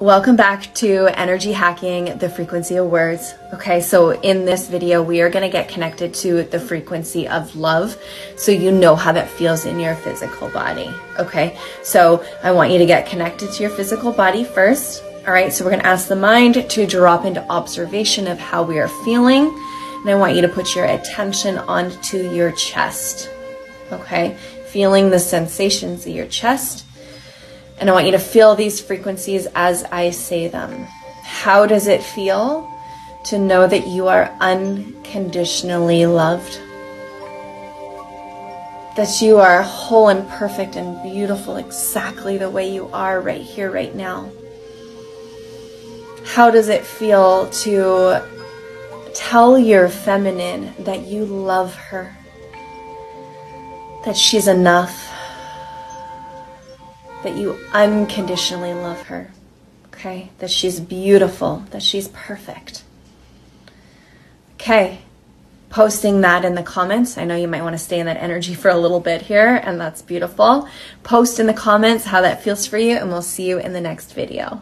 Welcome back to Energy Hacking the Frequency of Words. Okay, so in this video, we are going to get connected to the frequency of love so you know how that feels in your physical body. Okay, so I want you to get connected to your physical body first. All right, so we're going to ask the mind to drop into observation of how we are feeling. And I want you to put your attention onto your chest. Okay, feeling the sensations of your chest. And I want you to feel these frequencies as I say them. How does it feel to know that you are unconditionally loved? That you are whole and perfect and beautiful exactly the way you are right here, right now. How does it feel to tell your feminine that you love her? That she's enough. That you unconditionally love her, okay? That she's beautiful, that she's perfect. Okay, posting that in the comments. I know you might want to stay in that energy for a little bit here, and that's beautiful. Post in the comments how that feels for you, and we'll see you in the next video.